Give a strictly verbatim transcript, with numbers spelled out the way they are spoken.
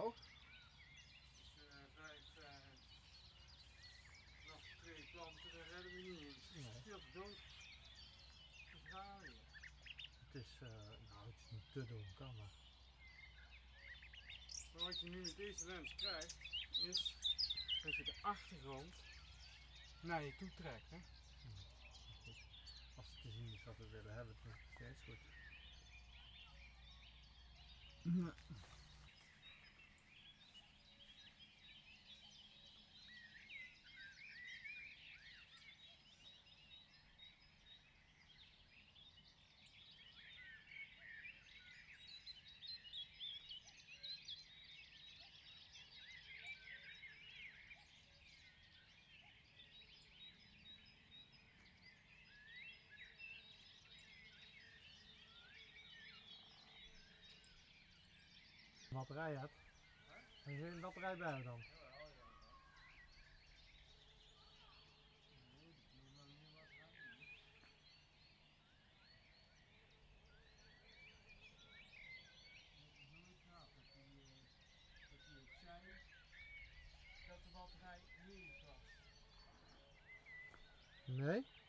hoog? Dus uh, vijf, uh, nog twee planten, daar redden we niet eens. Het is veel te donker. Het haaien. Het is, uh, nou, het is niet te donker, maar... Maar wat je nu met deze lens krijgt, is dat je de achtergrond naar je toe trekt. Hè? Goed. Als het te zien is wat we willen hebben, dan is het steeds goed. Nee. Een batterij hebt. En je zit een batterij bij dan? Nee?